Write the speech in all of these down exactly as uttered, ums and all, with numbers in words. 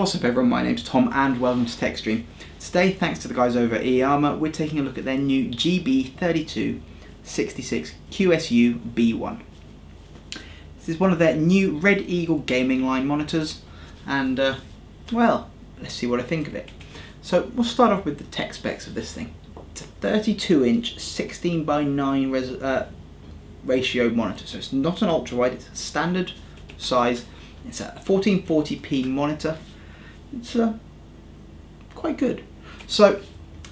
What's up everyone, my name's Tom and welcome to TechStream. Today, thanks to the guys over at Iiyama, we're taking a look at their new G B three two six six Q S U B one. This is one of their new Red Eagle Gaming Line monitors and, uh, well, let's see what I think of it. So we'll start off with the tech specs of this thing. It's a thirty-two inch sixteen by nine res uh, ratio monitor, so it's not an ultra wide, it's a standard size. It's a fourteen forty p monitor. It's uh, quite good. So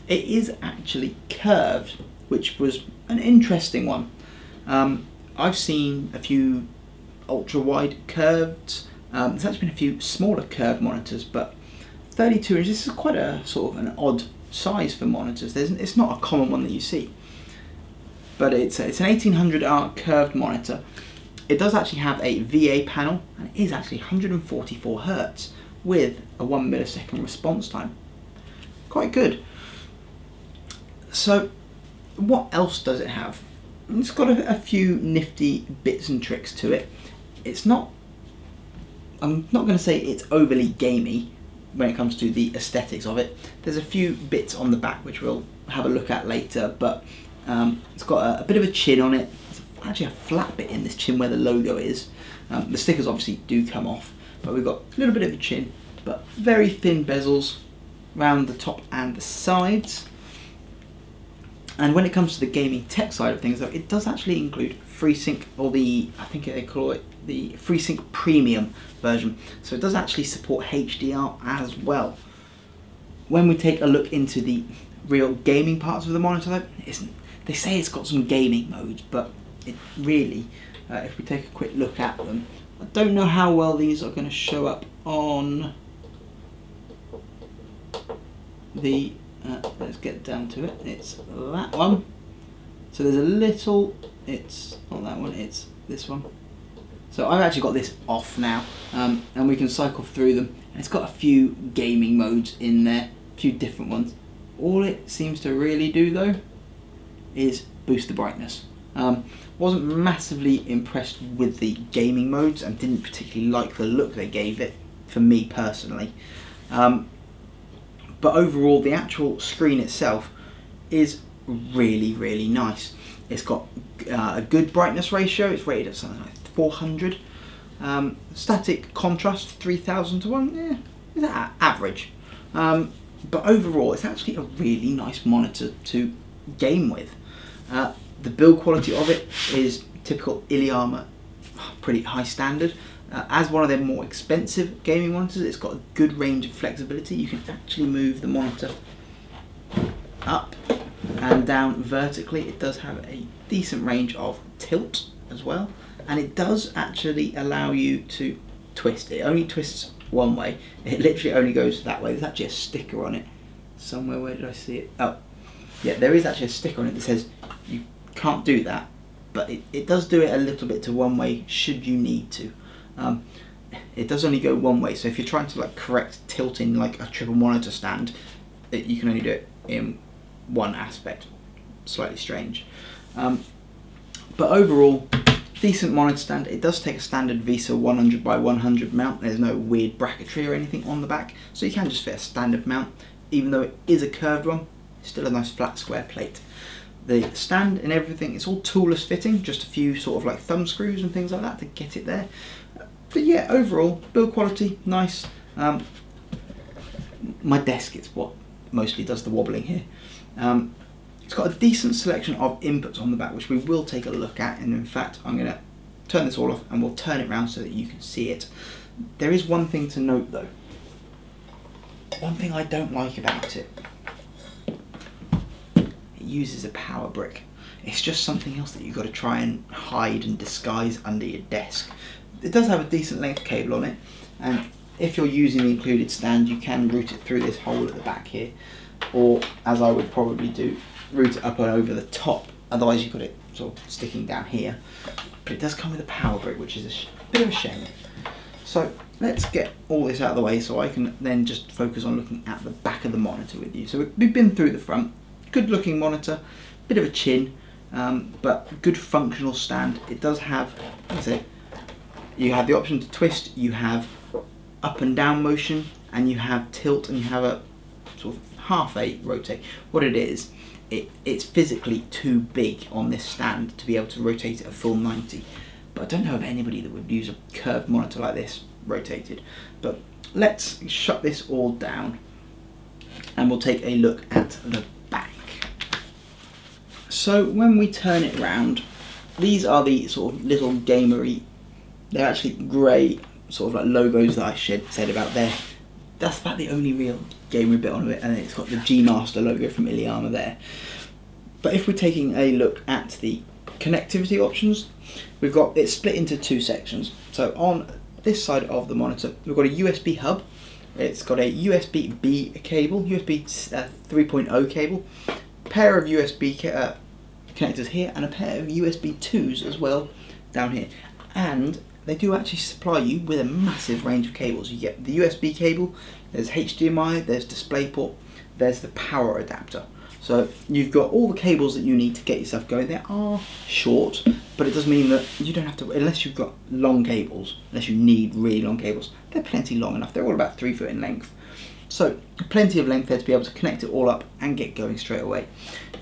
it is actually curved, which was an interesting one. Um, I've seen a few ultra-wide curved. Um, there's actually been a few smaller curved monitors, but thirty-two inches, this is quite a sort of an odd size for monitors. There's, it's not a common one that you see. But it's, it's an eighteen hundred R curved monitor. It does actually have a V A panel, and it is actually one hundred forty-four hertz with a one millisecond response time. Quite good. So what else does it have? It's got a, a few nifty bits and tricks to it. It's not, I'm not going to say it's overly gamey when it comes to the aesthetics of it. There's a few bits on the back which we'll have a look at later, but um, it's got a, a bit of a chin on it. Actually a flat bit in this chin where the logo is. Um, the stickers obviously do come off, but we've got a little bit of a chin, but very thin bezels around the top and the sides. And when it comes to the gaming tech side of things though, it does actually include FreeSync, or the, I think they call it the FreeSync Premium version. So it does actually support H D R as well. When we take a look into the real gaming parts of the monitor though, it's, they say it's got some gaming modes, but It really, uh, if we take a quick look at them, I don't know how well these are going to show up on the, uh, let's get down to it, it's that one. So there's a little, it's not that one, it's this one. So I've actually got this off now, um, and we can cycle through them. And it's got a few gaming modes in there, a few different ones. All it seems to really do though is boost the brightness. Um, wasn't massively impressed with the gaming modes and didn't particularly like the look they gave it, for me personally. Um, but overall, the actual screen itself is really, really nice. It's got uh, a good brightness ratio. It's rated at something like four hundred. Um, static contrast, three thousand to one, yeah, is that average? Um, but overall, it's actually a really nice monitor to game with. Uh, The build quality of it is typical Iiyama, pretty high standard. Uh, as one of their more expensive gaming monitors, it's got a good range of flexibility. You can actually move the monitor up and down vertically. It does have a decent range of tilt as well. And it does actually allow you to twist. It only twists one way. It literally only goes that way. There's actually a sticker on it somewhere. Where did I see it? Oh, yeah, there is actually a sticker on it that says you can't do that, but it, it does do it a little bit to one way should you need to. Um, it does only go one way, so if you're trying to like correct tilting like a triple monitor stand, it, you can only do it in one aspect. Slightly strange. Um, but overall, decent monitor stand. It does take a standard VESA one hundred by one hundred mount. There's no weird bracketry or anything on the back, so you can just fit a standard mount. Even though it is a curved one, it's still a nice flat square plate. The stand and everything, it's all toolless fitting, just a few sort of like thumb screws and things like that to get it there. But yeah, overall, build quality, nice. Um, my desk is what mostly does the wobbling here. Um, it's got a decent selection of inputs on the back, which we will take a look at. And in fact, I'm gonna turn this all off and we'll turn it around so that you can see it. There is one thing to note though. One thing I don't like about it. Uses a power brick. It's just something else that you've got to try and hide and disguise under your desk. It does have a decent length cable on it, and if you're using the included stand, you can route it through this hole at the back here, or as I would probably do, route it up and over the top. Otherwise, you've got it sort of sticking down here. But it does come with a power brick, which is a sh bit of a shame. So let's get all this out of the way so I can then just focus on looking at the back of the monitor with you. So we've been through the front. Good looking monitor, bit of a chin, um, but good functional stand. It does have, that's it, you have the option to twist, you have up and down motion, and you have tilt and you have a sort of half a rotate. What it is, it, it's physically too big on this stand to be able to rotate it a full ninety. But I don't know of anybody that would use a curved monitor like this rotated. But let's shut this all down and we'll take a look at the back. So when we turn it round, these are the sort of little gamery, they're actually grey sort of like logos that I said about there. That's about the only real gamery bit on it, and it's got the G Master logo from Iiyama there. But if we're taking a look at the connectivity options, we've got it split into two sections. So on this side of the monitor, we've got a U S B hub. It's got a U S B B cable, U S B three point oh cable, pair of U S B uh, connectors here, and a pair of U S B twos as well down here. And they do actually supply you with a massive range of cables. You get the U S B cable, there's H D M I, there's DisplayPort, there's the power adapter. So you've got all the cables that you need to get yourself going. They are short, but it does mean that you don't have to, unless you've got long cables, unless you need really long cables. They're plenty long enough. They're all about three foot in length. So plenty of length there to be able to connect it all up and get going straight away.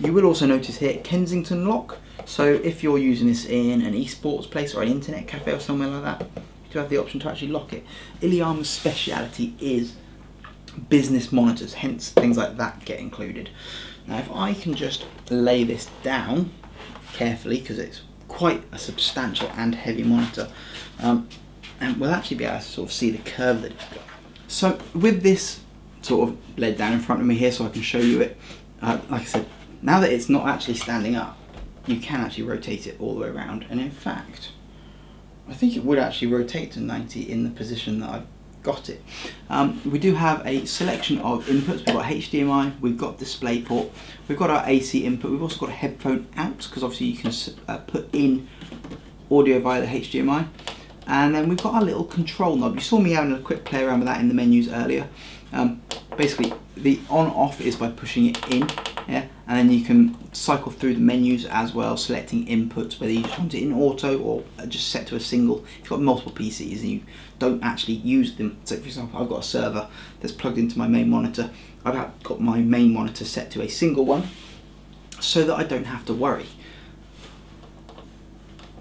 You will also notice here Kensington lock. So if you're using this in an esports place or an internet cafe or somewhere like that, you do have the option to actually lock it. Iiyama's speciality is business monitors, hence things like that get included. Now if I can just lay this down carefully, because it's quite a substantial and heavy monitor, um, and we'll actually be able to sort of see the curve that it's got. So with this sort of laid down in front of me here so I can show you it, uh, like I said, now that it's not actually standing up, you can actually rotate it all the way around, and in fact I think it would actually rotate to ninety in the position that I've got it. Um, we do have a selection of inputs. We've got H D M I, we've got DisplayPort, we've got our A C input, we've also got a headphone out, because obviously you can uh, put in audio via the H D M I, and then we've got our little control knob. You saw me having a quick play around with that in the menus earlier. Um, basically the on off is by pushing it in, yeah, and then you can cycle through the menus as well, selecting inputs, whether you just want it in auto or just set to a single. If you've got multiple P Cs and you don't actually use them, so for example I've got a server that's plugged into my main monitor, I've got my main monitor set to a single one so that I don't have to worry.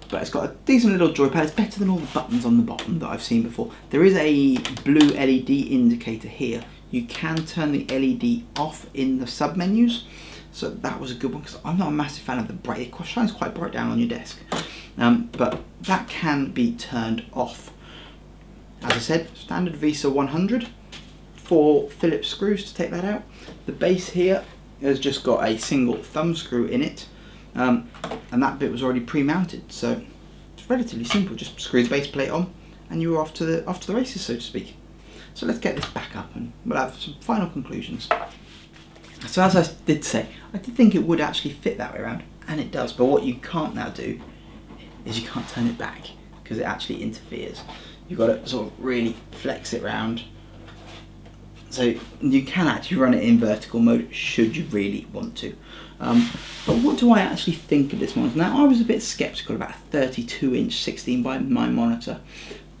But it's got a decent little joypad. It's better than all the buttons on the bottom that I've seen before. There is a blue L E D indicator here. You can turn the L E D off in the submenus, so that was a good one, because I'm not a massive fan of the bright. It shines quite bright down on your desk, um, but that can be turned off. As I said, standard VESA one hundred, four Phillips screws to take that out. The base here has just got a single thumb screw in it, um, and that bit was already pre-mounted, so it's relatively simple. Just screw the base plate on, and you're off to the off to the races, so to speak. So let's get this back up and we'll have some final conclusions. So as I did say, I did think it would actually fit that way around, and it does, but what you can't now do is you can't turn it back because it actually interferes. You've got to sort of really flex it round. So you can actually run it in vertical mode should you really want to. Um, but what do I actually think of this monitor? Now I was a bit sceptical about a thirty-two inch sixteen by nine monitor,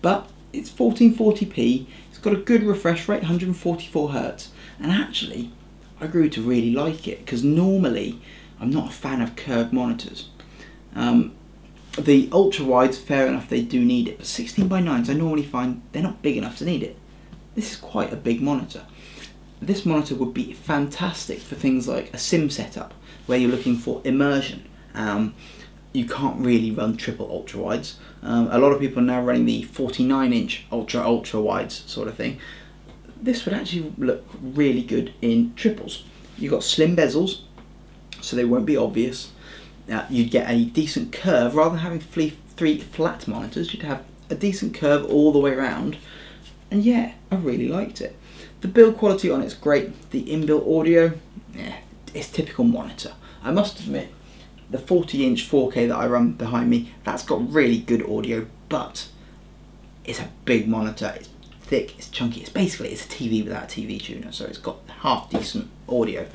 but it's fourteen forty p. It's got a good refresh rate, one hundred forty-four hertz, and actually I grew to really like it, because normally I'm not a fan of curved monitors. Um, the ultra wides, fair enough, they do need it, but sixteen by nines I normally find they're not big enough to need it. This is quite a big monitor. This monitor would be fantastic for things like a sim setup where you're looking for immersion. Um, you can't really run triple ultra wides. Um, a lot of people are now running the forty-nine inch ultra ultra wides sort of thing. This would actually look really good in triples. You've got slim bezels, so they won't be obvious. Uh, you'd get a decent curve. Rather than having three flat monitors, you'd have a decent curve all the way around. And yeah, I really liked it. The build quality on it's great. The inbuilt audio, yeah, it's typical monitor. I must admit, the forty inch four K that I run behind me, that's got really good audio, but it's a big monitor. It's thick, it's chunky, it's basically, it's a T V without a T V tuner, so it's got half decent audio.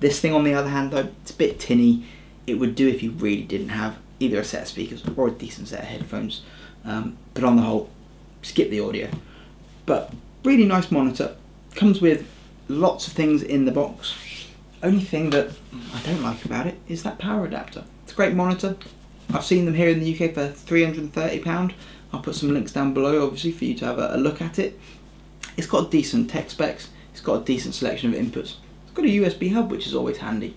This thing on the other hand though, it's a bit tinny. It would do if you really didn't have either a set of speakers or a decent set of headphones, um, but on the whole, skip the audio. But really nice monitor, comes with lots of things in the box. Only thing that I don't like about it is that power adapter. It's a great monitor. I've seen them here in the U K for three hundred and thirty pounds. I'll put some links down below, obviously, for you to have a, a look at it. It's got decent tech specs. It's got a decent selection of inputs. It's got a U S B hub, which is always handy.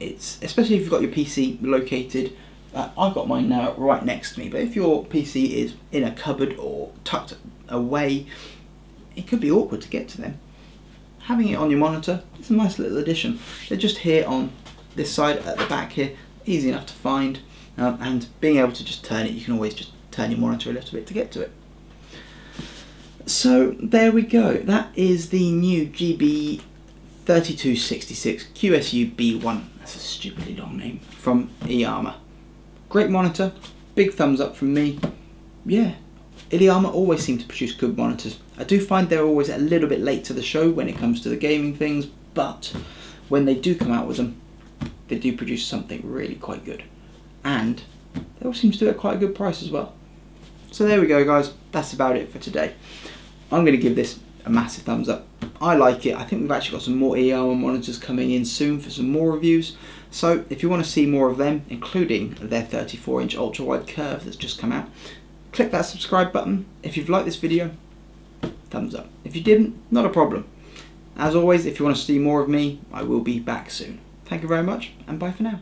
It's especially if you've got your P C located. Uh, I've got mine now right next to me, but if your P C is in a cupboard or tucked away, it could be awkward to get to them. Having it on your monitor, it's a nice little addition. They're just here on this side at the back here, easy enough to find, um, and being able to just turn it, you can always just turn your monitor a little bit to get to it. So there we go, that is the new G B three two six six Q S U B one, that's a stupidly long name, from Iiyama. Great monitor, big thumbs up from me. Yeah, Iiyama always seem to produce good monitors. I do find they're always a little bit late to the show when it comes to the gaming things, but when they do come out with them, they do produce something really quite good. And they all seem to do it at quite a good price as well. So there we go, guys, that's about it for today. I'm going to give this a massive thumbs up. I like it. I think we've actually got some more Iiyama monitors coming in soon for some more reviews, so if you want to see more of them, including their thirty-four inch ultra wide curve that's just come out, click that subscribe button. If you've liked this video, thumbs up. If you didn't, not a problem. As always, if you want to see more of me, I will be back soon. Thank you very much, and bye for now.